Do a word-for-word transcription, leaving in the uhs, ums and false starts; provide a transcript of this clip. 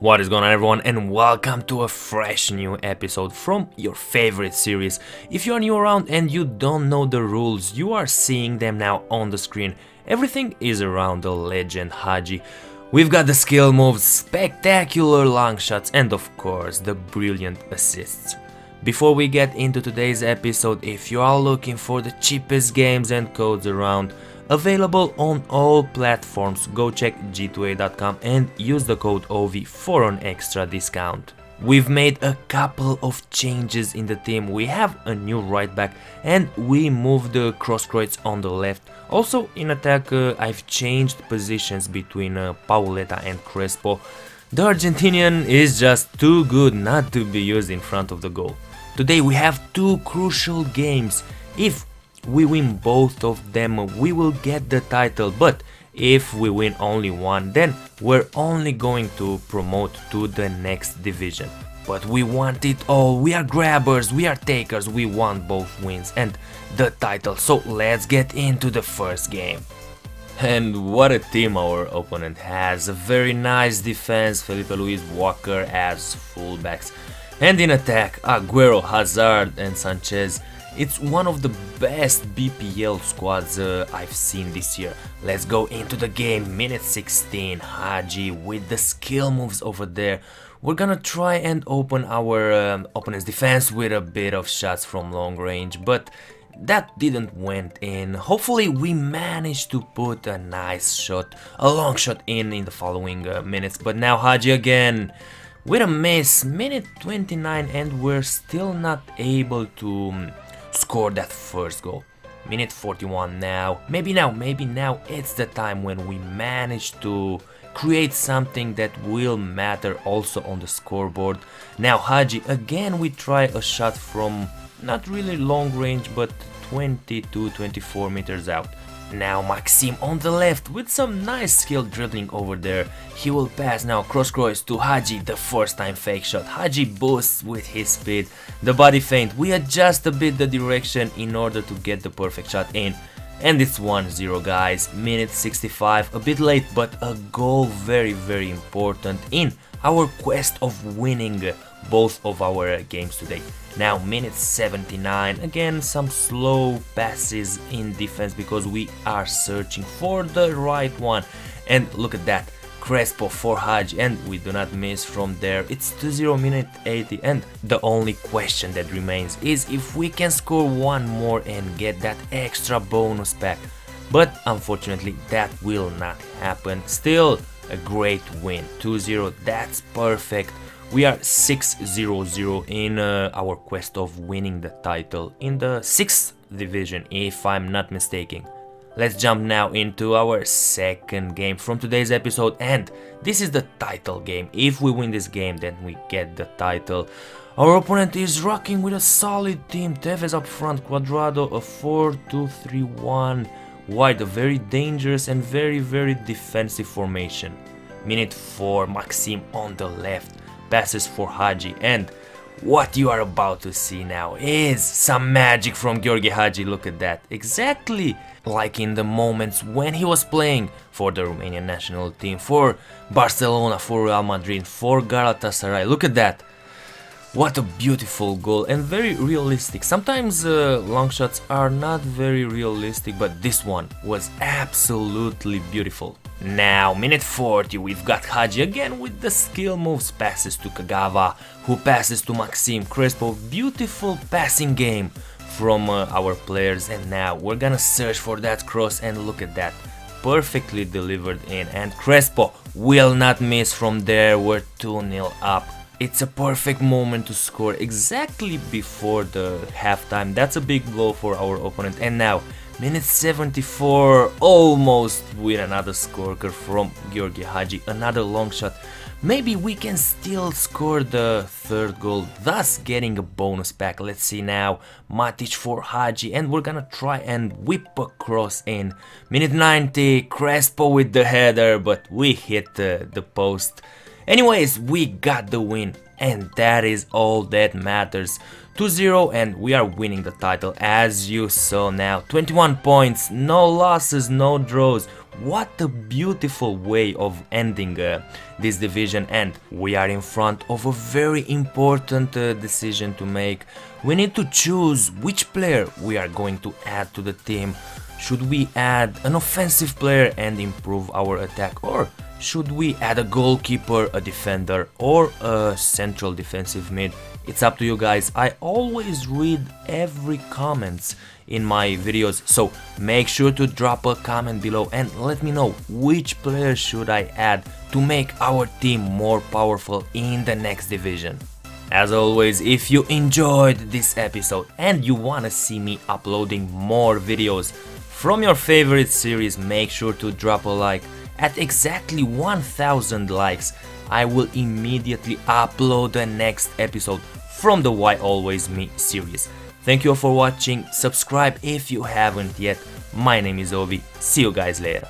What is going on, everyone, and welcome to a fresh new episode from your favorite series. If you are new around and you don't know the rules, you are seeing them now on the screen. Everything is around the legend Hagi. We've got the skill moves, spectacular long shots, and of course the brilliant assists. Before we get into today's episode, if you are looking for the cheapest games and codes around, available on all platforms, go check G two A dot com and use the code O V I for an extra discount. We've made a couple of changes in the team. We have a new right back and we moved the crossroads on the left. Also in attack, uh, I've changed positions between uh, Pauleta and Crespo. The Argentinian is just too good not to be used in front of the goal. Today we have two crucial games. If we win both of them, we will get the title, but if we win only one, then we're only going to promote to the next division. But we want it all, we are grabbers, we are takers, we want both wins and the title, so let's get into the first game. And what a team our opponent has, a very nice defense, Felipe Luis, Walker as fullbacks, and in attack, Aguero, Hazard and Sanchez. It's one of the best B P L squads uh, I've seen this year. Let's go into the game. Minute sixteen, Hagi with the skill moves over there. We're gonna try and open our um, opponent's defense with a bit of shots from long range, but that didn't went in. Hopefully we managed to put a nice shot, a long shot in in the following uh, minutes, but now Hagi again. With a miss, minute twenty-nine, and we're still not able to um, score that first goal. Minute forty-one now, maybe now, maybe now it's the time when we manage to create something that will matter also on the scoreboard. Now Hagi, again we try a shot from not really long range, but twenty-two to twenty-four meters out. Now Maxim on the left with some nice skill dribbling over there. He will pass now cross-cross to Hagi, the first time fake shot. Hagi boosts with his speed, the body feint. We adjust a bit the direction in order to get the perfect shot in. And it's one zero, guys. Minute sixty-five, a bit late, but a goal very, very important in our quest of winning both of our games today. Now minute seventy-nine, again some slow passes in defense because we are searching for the right one. And look at that, Crespo for Hagi, and we do not miss from there. It's two zero, minute eighty, and the only question that remains is if we can score one more and get that extra bonus pack. But unfortunately that will not happen. Still a great win, two zero, that's perfect. We are six zero zero in uh, our quest of winning the title in the sixth division, if I'm not mistaken. Let's jump now into our second game from today's episode, and this is the title game. If we win this game, then we get the title. Our opponent is rocking with a solid team. Tevez up front, Quadrado, a four two three one wide, a very dangerous and very, very defensive formation. Minute four, Maxim on the left. Passes for Hagi, and what you are about to see now is some magic from Gheorghe Hagi. Look at that, exactly like in the moments when he was playing for the Romanian national team, for Barcelona, for Real Madrid, for Galatasaray. Look at that, what a beautiful goal and very realistic. Sometimes uh, long shots are not very realistic, but this one was absolutely beautiful. Now, minute forty, we've got Hagi again with the skill moves, passes to Kagawa, who passes to Maxim, Crespo, beautiful passing game from uh, our players, and now we're gonna search for that cross, and look at that, perfectly delivered in, and Crespo will not miss from there, we're two nil up. It's a perfect moment to score, exactly before the halftime. That's a big blow for our opponent, and now, minute seventy-four, almost with another scorker from Gheorghe Hagi, another long shot. Maybe we can still score the third goal, thus getting a bonus pack. Let's see now, Matic for Hagi, and we're gonna try and whip a cross in. Minute ninety, Crespo with the header, but we hit uh, the post. Anyways, we got the win, and that is all that matters. two zero, and we are winning the title, as you saw now. twenty-one points, no losses, no draws. What a beautiful way of ending uh, this division, and we are in front of a very important uh, decision to make. We need to choose which player we are going to add to the team. Should we add an offensive player and improve our attack, or should we add a goalkeeper, a defender, or a central defensive mid? It's up to you guys. I always read every comments in my videos, so make sure to drop a comment below and let me know which player should I add to make our team more powerful in the next division. As always, if you enjoyed this episode and you wanna see me uploading more videos from your favorite series, make sure to drop a like. At exactly one thousand likes, I will immediately upload the next episode from the Why Always Me series. Thank you all for watching, subscribe if you haven't yet. My name is Ovi, see you guys later.